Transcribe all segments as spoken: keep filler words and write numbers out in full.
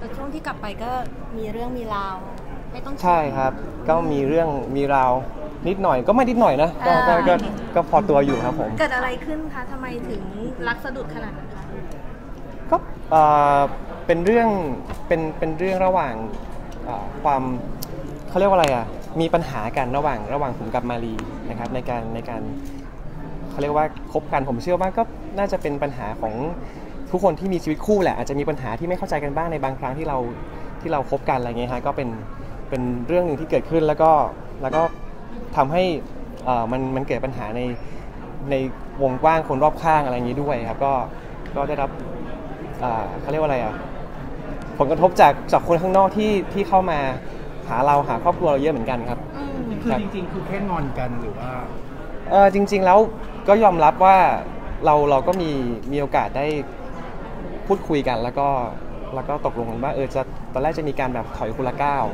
แต่ช่วงที่กลับไปก็มีเรื่องมีราวไม่ต้องใช่ครับก็มีเรื่องมีราวนิดหน่อยก็ไม่นิดหน่อยนะก็ก็ก็พอตัวอยู่ครับผมเกิดอะไรขึ้นคะทำไมถึงรักสะดุดขนาดนั้นคะก็เป็นเรื่องเป็นเป็นเรื่องระหว่างความเขาเรียกว่าอะไรอ่ะมีปัญหากันระหว่างระหว่างผมกับมารีนะครับในการในการเขาเรียกว่าคบกันผมเชื่อว่าก็น่าจะเป็นปัญหาของทุกคนที่มีชีวิตคู่แหละอาจจะมีปัญหาที่ไม่เข้าใจกันบ้างในบางครั้งที่เราที่เราคบกันอะไรเงี้ยฮะก็เป็นเป็นเรื่องหนึ่งที่เกิดขึ้นแล้วก็แล้วก็ทำให้มันมันเกิดปัญหาในในวงกว้างคนรอบข้างอะไรอย่างนี้ด้วยครับก็ก็ได้รับเขาเรียกว่าอะไรอ่ะผลกระทบจากจากคนข้างนอกที่ที่เข้ามาหาเราหาครอบครัวเราเยอะเหมือนกันครับคือจริงๆคือแค่งอนกันหรือว่าเออจริงๆแล้วก็ยอมรับว่าเราเราก็มีมีโอกาสได้พูดคุยกันแล้วก็แล้วก็ตกลงกันว่าเออจะตอนแรกจะมีการแบบถอยคนละก้าว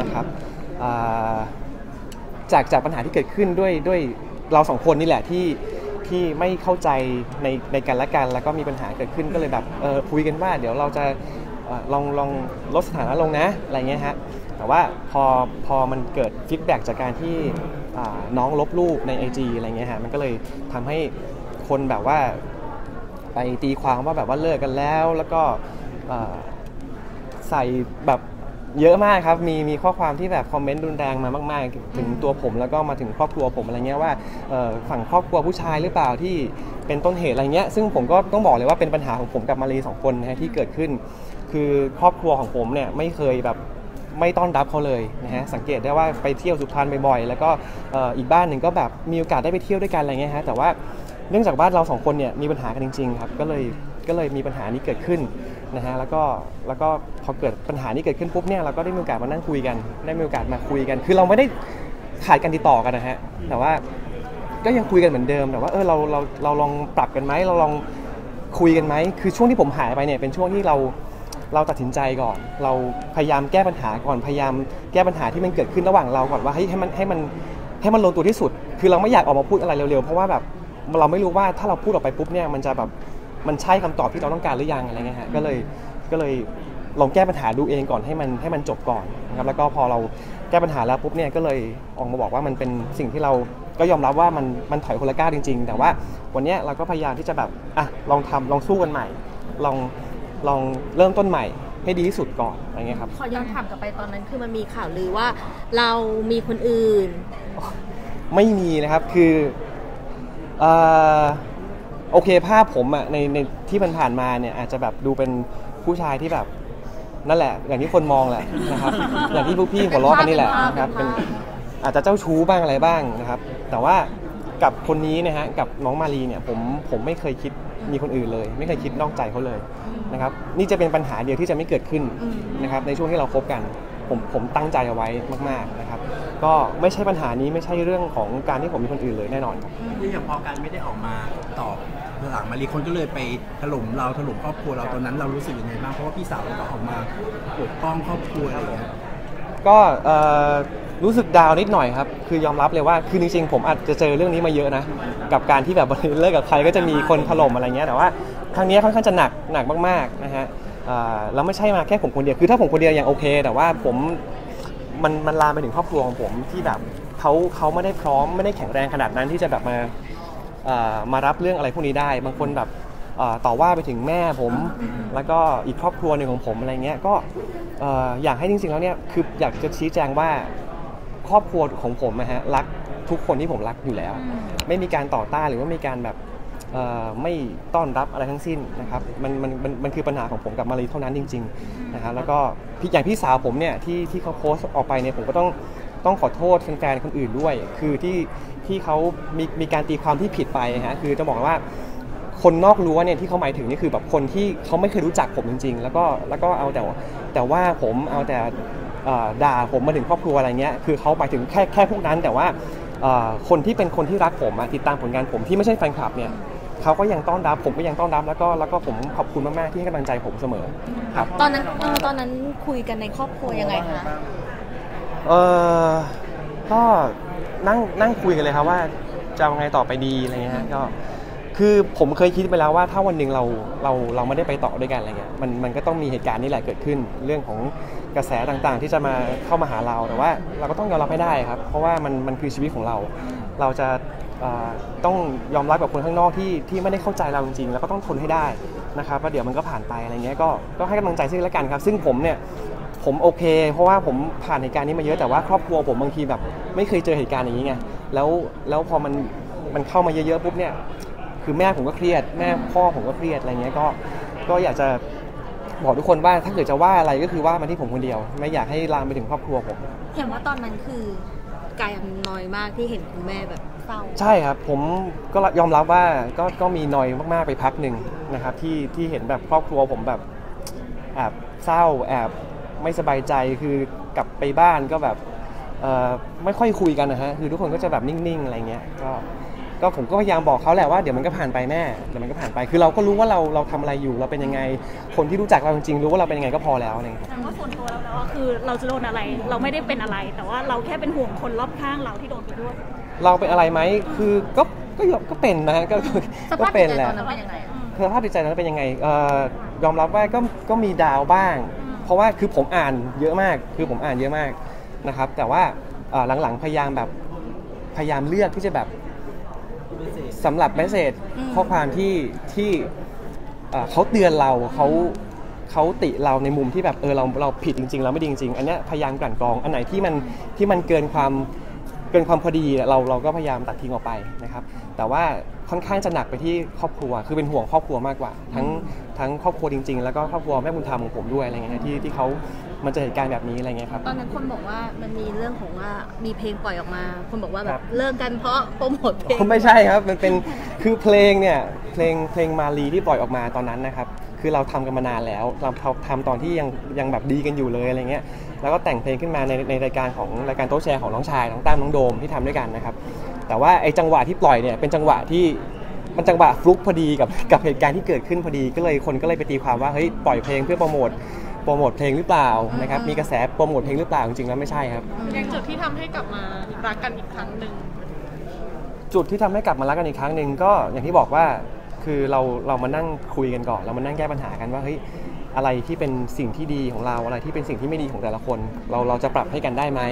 นะครับจากจากปัญหาที่เกิดขึ้นด้วยด้วยเราสองคนนี่แหละที่ที่ไม่เข้าใจในในกันและกันแล้วก็มีปัญหาเกิดขึ้นก็เลยแบบเออคุยกันว่าเดี๋ยวเราจะลองลองลดสถานะลงนะอะไรเงี้ยฮะแต่ว่าพอพอมันเกิดฟีดแบ็กจากการที่น้องลบรูปใน ไอ จี อะไรเงี้ยฮะมันก็เลยทำให้คนแบบว่าไปตีความว่าแบบว่าเลิกกันแล้วแล้วก็ใส่แบบเยอะมากครับมีมีข้อความที่แบบคอมเมนต์รุนแรงมามากๆถึงตัวผมแล้วก็มาถึงครอบครัวผมอะไรเงี้ยว่าฝั่งครอบครัวผู้ชายหรือเปล่าที่เป็นต้นเหตุอะไรเงี้ยซึ่งผมก็ต้องบอกเลยว่าเป็นปัญหาของผมกับมารีสองคนนะที่เกิดขึ้นคือครอบครัวของผมเนี่ยไม่เคยแบบไม่ต้อนรับเขาเลยนะฮะสังเกตได้ว่าไปเที่ยวสุพรรณบ่อยๆแล้วก็อีกบ้านหนึ่งก็แบบมีโอกาสได้ไปเที่ยวด้วยกันอะไรเงี้ยฮะแต่ว่าเนื่องจากบ้านเราสองคนเนี่ยมีปัญหากันจริงๆครับก็เลยก็เลยมีปัญหานี้เกิดขึ้นนะฮะแล้วก็แล้วก็พอเกิดปัญหานี้เกิดขึ้นปุ๊บเนี่ยเราก็ได้มีโอกาสมานั่งคุยกันได้มีโอกาสมาคุยกันคือเราไม่ได้ขาดการติดต่อกันนะฮะแต่ว่าก็ยังคุยกันเหมือนเดิมแต่ว่าเออเราเราเราลองปรับกันไหมเราลองคุยกันไหมคือช่วงที่ผมหายไปเนี่ยเป็นช่วงที่เราเราตัดสินใจก่อนเราพยายามแก้ปัญหาก่อนพยายามแก้ปัญหาที่มันเกิดขึ้นระหว่างเราก่อนว่าให้มันให้มันให้มันลงตัวที่สุดคือเราไม่อยากออกมาพูดอะไรเร็วๆเพราะว่าแบบเราไม่รู้ว่าถ้าเราพูดออกไปปุ๊บเนี่ยมันจะแบบมันใช่คำตอบที่เราต้องการหรือยังอะไรเงี้ยฮะก็เลยก็เลยลองแก้ปัญหาดูเองก่อนให้มันให้มันจบก่อนนะครับแล้วก็พอเราแก้ปัญหาแล้วปุ๊บเนี่ยก็เลยออกมาบอกว่ามันเป็นสิ่งที่เราก็ยอมรับว่ามันมันถอยคนละก้าวจริงๆแต่ว่าวันนี้เราก็พยายามที่จะแบบอ่ะลองทำลองสู้กันใหม่ลองลองเริ่มต้นใหม่ให้ดีที่สุดก่อนอะไรเงี้ยครับขอย้อนถามกลับไปตอนนั้นคือมันมีข่าวลือว่าเรามีคนอื่นไม่มีนะครับคือโอเคภาพผมอ่ะในในที่มันผ่านมาเนี่ยอาจจะแบบดูเป็นผู้ชายที่แบบนั่นแหละอย่างที่คนมองแหละนะครับอย่างที่พวกพี่หัวเราะกันนี่แหละนะครับเป็นอาจจะเจ้าชู้บ้างอะไรบ้างนะครับแต่ว่ากับคนนี้นะฮะกับน้องมารีเนี่ยผมผมไม่เคยคิดมีคนอื่นเลยไม่เคยคิดนอกใจเขาเลยนะครับนี่จะเป็นปัญหาเดียวที่จะไม่เกิดขึ้นนะครับในช่วงที่เราคบกันผมผมตั้งใจเอาไว้มากๆนะครับก็ไม่ใช่ปัญหานี้ไม่ใช่เรื่องของการที่ผมมีคนอื่นเลยแน่นอนครับอย่างพอการไม่ได้ออกมาตอบหลังมารีคนก็เลยไปถล่มเราถล่มครอบครัวเราตอนนั้นเรารู้สึกยังไงบ้างเพราะว่าพี่สาวเราก็ออกมาปกป้องครอบครัวอะไรอย่างเงี้ยก็รู้สึกดาวนิดหน่อยครับคือยอมรับเลยว่าคือจริงๆผมอาจจะเจอเรื่องนี้มาเยอะนะกับการที่แบบเลิกกับใครก็จะมีคนถล่มอะไรเงี้ยแต่ว่าครั้งนี้ค่อนข้างจะหนักหนักมากๆนะฮะแล้วไม่ใช่มาแค่ผมคนเดียวคือถ้าผมคนเดียวยังโอเคแต่ว่าผมมันมันลามไปถึงครอบครัวของผมที่แบบเขาเขาไม่ได้พร้อมไม่ได้แข็งแรงขนาดนั้นที่จะแบบมามารับเรื่องอะไรพวกนี้ได้บางคนแบบต่อว่าไปถึงแม่ผมแล้วก็อีกครอบครัวหนึ่งของผมอะไรเงี้ยก็อยากให้จริงๆแล้วเนี่ยคืออยากจะชี้แจงว่าครอบครัวของผมนะฮะรักทุกคนที่ผมรักอยู่แล้วไม่มีการต่อต้านหรือว่ามีการแบบไม่ต้อนรับอะไรทั้งสิ้นนะครับมันมันมันมันคือปัญหาของผมกับมารีเท่านั้นจริงๆนะฮะแล้วก็อย่างพี่สาวผมเนี่ยที่ที่เขาโพสต์ออกไปเนี่ยผมก็ต้องต้องขอโทษแฟนๆคนอื่นด้วยคือที่ที่เขามีมีการตีความที่ผิดไปฮะคือจะบอกว่าคนนอกรั้วเนี่ยที่เขาหมายถึงนี่คือแบบคนที่เขาไม่เคยรู้จักผมจริงๆแล้วก็แล้วก็เอาแต่แต่ว่าผมเอาแต่ด่าผมมาถึงครอบครัวอะไรเงี้ยคือเขาหมายถึงแค่แค่พวกนั้นแต่ว่าคนที่เป็นคนที่รักผมติดตามผลงานผมที่ไม่ใช่แฟนคลับเนี่ยเขาก็ยังต้อนรับผมก็ยังต้อนรับแล้วก็แล้วก็ผมขอบคุณมากๆที่ให้กำลังใจผมเสมอครับตอนนั้นตอนนั้นคุยกันในครอบครัวยังไงคะเออก็นั่งนั่งคุยกันเลยครับว่าจะยังไงต่อไปดีอะไรเงี้ยก็ค คือผมเคยคิดไปแล้วว่าถ้าวันหนึ่งเราเราเราไม่ได้ไปต่อด้วยกันอะไรเงี้ยมันมันก็ต้องมีเหตุการณ์นี่แหละเกิดขึ้นเรื่องของกระแสต่างๆที่จะมาเข้ามาหาเราแต่ว่าเราก็ต้องยอมรับให้ได้ครับเพราะว่ามันมันคือชีวิตของเราเราจะต้องยอมรับกับคนข้างนอกที่ที่ไม่ได้เข้าใจเราจริงๆแล้วก็ต้องทนให้ได้นะครับว่าเดี๋ยวมันก็ผ่านไปอะไรเงี้ยก็ก็ให้กำลังใจซึ่งและกันครับซึ่งผมเนี่ยผมโอเคเพราะว่าผมผ่านเหตุการณ์นี้มาเยอะแต่ว่าครอบครัวผมบางทีแบบไม่เคยเจอเหตุการณ์อย่างนี้ไงแล้วแล้วพอมันมันเข้ามาเยอะๆปุ๊บเนี่ยคือแม่ผมก็เครียดแม่พ่อผมก็เครียดอะไรเงี้ยก็ก็อยากจะบอกทุกคนว่าถ้าเกิดจะว่าอะไรก็คือว่ามาที่ผมคนเดียวไม่อยากให้ลามไปถึงครอบครัวผมเห็นว่าตอนนั้นคือกายน้อยมากที่เห็นคุณแม่แบบเศร้าใช่ครับผมก็ยอมรับว่าก็ก็มีน้อยมากๆไปพักหนึ่งนะครับที่ที่เห็นแบบครอบครัวผมแบบแอบเศร้าแอบไม่สบายใจคือกลับไปบ้านก็แบบไม่ค่อยคุยกันนะฮะคือทุกคนก็จะแบบนิ่งๆอะไรเงี้ยก็ก็ผมก็พยายามบอกเขาแหละว่าเดี๋ยวมันก็ผ่านไปแม่เดี๋ยวมันก็ผ่านไปคือเราก็รู้ว่าเราเราทำอะไรอยู่เราเป็นยังไงคนที่รู้จักเราจริงๆรู้ว่าเราเป็นยังไงก็พอแล้วอะไรอย่างเงี้ยแต่ว่าส่วนตัวเราแล้วคือเราจะโดนอะไรเราไม่ได้เป็นอะไรแต่ว่าเราแค่เป็นห่วงคนรอบข้างเราที่โดนไปด้วยเราเป็นอะไรไหมคือก็ก็ก็เป็นนะฮะก็ก็เป็นแหละสภาพจิตใจตอนนั้นเป็นยังไงยอมรับว่าก็ก็มีดาวบ้างเพราะว่าคือผมอ่านเยอะมากคือผมอ่านเยอะมากนะครับแต่ว่าหลังๆพยายามแบบพยายามเลือกที่จะแบบสำหรับเมสเซจข้อความที่ที่เขาเตือนเราเขาเขาติเราในมุมที่แบบเออเราเราผิดจริงๆเราไม่ดีจริงๆอันนี้พยายามกลั่นกรองอันไหนที่มันที่มันเกินความเกินความพอดีเราเราก็พยายามตัดทิ้งออกไปนะครับแต่ว่าค่อนข้างจะหนักไปที่ครอบครัวคือเป็นห่วงครอบครัวมากกว่าทั้งทั้งครอบครัวจริงๆแล้วก็ครอบครัวแม่บุญธรรมของผมด้วยอะไรเงี้ยที่ที่เขามันจะเหตุการณ์แบบนี้อะไรเงี้ยครับตอนนั้นคนบอกว่ามันมีเรื่องของว่ามีเพลงปล่อยออกมาคนบอกว่าแบบเลิกกันเพราะโปรโมทเพลงไม่ใช่ครับมันเป็นคือเพลงเนี่ยเพลงเพลงมาลีที่ปล่อยออกมาตอนนั้นนะครับคือเราทำกันมานานแล้วเราทำตอนที่ยังยังแบบดีกันอยู่เลยอะไรเงี้ยแล้วก็แต่งเพลงขึ้นมาในในรายการของรายการโต๊ะแชร์ของน้องชายน้องตั้มน้องโดมที่ทำด้วยกันนะครับแต่ว่าไอ้จังหวะที่ปล่อยเนี่ยเป็นจังหวะที่มันจังหวะฟลุกพอดีกับกับเหตุการณ์ที่เกิดขึ้นพอดีก็เลยคนก็เลยไปตีความว่าเฮ้ยปล่อยเพลงเพื่อโปรโมทโปรโมทเพลงหรือเปล่านะครับมีกระแสโปรโมทเพลงหรือเปล่าจริงๆแล้วไม่ใช่ครับจุดที่ทำให้กลับมารักกันอีกครั้งหนึ่งจุดที่ทำให้กลับมารักกันอีกครั้งหนึ่งก็อย่างที่บอกว่าคือเราเรามานั่งคุยกันก่อนเรามานั่งแก้ปัญหากันว่าเฮ้ยอะไรที่เป็นสิ่งที่ดีของเราอะไรที่เป็นสิ่งที่ไม่ดีของแต่ละคนเราเราจะปรับให้กันได้ไหม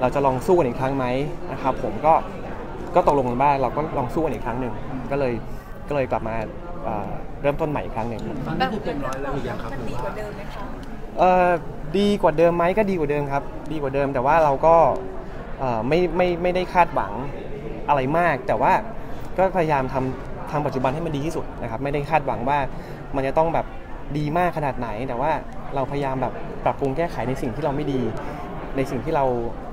เราจะลองสู้กันอีกครั้งไหมนะครับผมก็ก็ตกลงกันบ้างเราก็ลองสู้กันอีกครั้งหนึ่งก็เลยก็เลยกลับมาเริ่มต้นใหม่อีกครั้งหนึ่งแบบเต็มร้อยแล้วหรือยังครับดีกว่าเดิมไหมคะดีกว่าเดิมไหมก็ดีกว่าเดิมครับดีกว่าเดิมแต่ว่าเราก็ไม่ไม่ไม่ได้คาดหวังอะไรมากแต่ว่าก็พยายามทำทำปัจจุบันให้มันดีที่สุดนะครับไม่ได้คาดหวังว่ามันจะต้องแบบดีมากขนาดไหนแต่ว่าเราพยายามแบบปรับปรุงแก้ไขในสิ่งที่เราไม่ดีในสิ่งที่เรา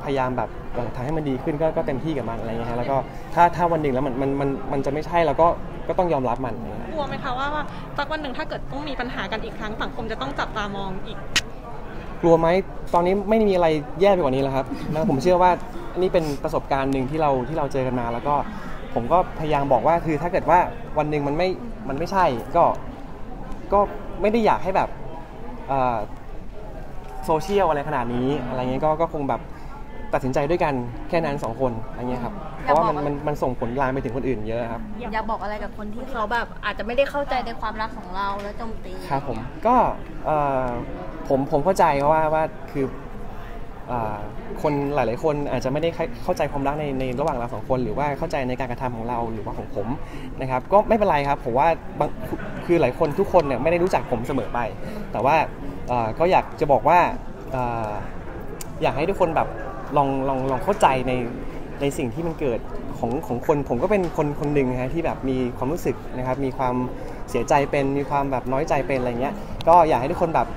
พยายามแบบทำให้มันดีขึ้นก็เต็มที่กับมันอะไรเงี้ยแล้วก็ถ้าถ้าวันหนึ่งแล้วมันมันมันมันจะไม่ใช่เราก็ก็ต้องยอมรับมันกลัวไหมคะว่าสักวันหนึ่งถ้าเกิดต้องมีปัญหากันอีกครั้งสังคมจะต้องจับตามองอีกกลัวไหมตอนนี้ไม่มีอะไรแย่ไปกว่านี้แล้วครับแล้วผมเชื่อว่านี่เป็นประสบการณ์หนึ่งที่เราที่เราเจอกันมาแล้วก็ผมก็พยายามบอกว่าคือถ้าเกิดว่าวันหนึ่งมันไม่มันไม่ใช่ก็ก็ไม่ได้อยากให้แบบโซเชียลอะไรขนาดนี้อะไรเงี้ยก็ก็คงแบบตัดสินใจด้วยกันแค่นั้นสองคนอะไรเงี้ยครับเพราะว่ามันมันส่งผลลามไปถึงคนอื่นเยอะครับอยากบอกอะไรกับคนที่เขาแบบอาจจะไม่ได้เข้าใจในความรักของเราแล้วโจมตีครับผมก็ผมผมเข้าใจว่าว่าคือคนหลายๆคนอาจจะไม่ได้เข้าใจความรักในในระหว่างเราสองคนหรือว่าเข้าใจในการกระทำของเราหรือว่าของผมนะครับก็ไม่เป็นไรครับผมว่าคือหลายคนทุกคนเนี่ยไม่ได้รู้จักผมเสมอไปแต่ว่าก็อยากจะบอกว่าอยากให้ทุกคนแบบลองลองลองเข้าใจในในสิ่งที่มันเกิดของของคนผมก็เป็นคนคนหนึ่งฮะที่แบบมีความรู้สึกนะครับมีความเสียใจเป็นมีความแบบน้อยใจเป็นอะไรเงี้ยก็อยากให้ทุกคนแบบ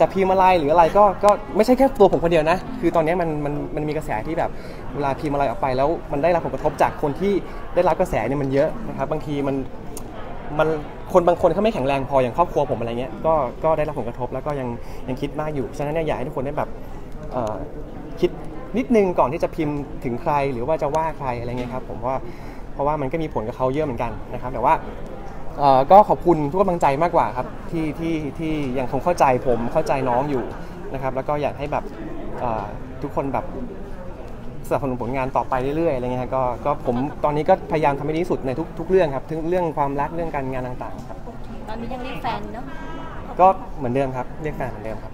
จะพิมพ์อะไรหรืออะไรก็ก็ไม่ใช่แค่ตัวผมคนเดียวนะคือตอนนี้มันมันมันมีกระแสที่แบบเวลาพิมพ์อะไรออกไปแล้วมันได้รับผลกระทบจากคนที่ได้รับกระแสเนี่ยมันเยอะนะครับบางทีมันมันคนบางคนเขาไม่แข็งแรงพออย่างครอบครัวผมอะไรเงี้ยก็ก็ได้รับผลกระทบแล้วก็ยังยังคิดมากอยู่ฉะนั้นอยากให้ทุกคนได้แบบคิดนิดนึงก่อนที่จะพิมพ์ถึงใครหรือว่าจะว่าใครอะไรเงี้ยครับผมว่าเพราะว่ามันก็มีผลกับเขาเยอะเหมือนกันนะครับแต่ว่าก็ขอบคุณทุกกำลังใจมากกว่าครับที่ที่ที่ยังคงเข้าใจผมเข้าใจน้องอยู่นะครับแล้วก็อยากให้แบบทุกคนแบบ สนับสนุนผลงานต่อไปเรื่อยๆอะไรเงี้ยก็ก็ผมตอนนี้ก็พยายามทำให้ดีที่สุดในทุกๆเรื่องครับทั้งเรื่องความรักเรื่องการงานต่างๆครับตอนนี้ยังเรียกแฟนเนาะก็เหมือนเดิมครับเรียกแฟนเหมือนเดิมครับ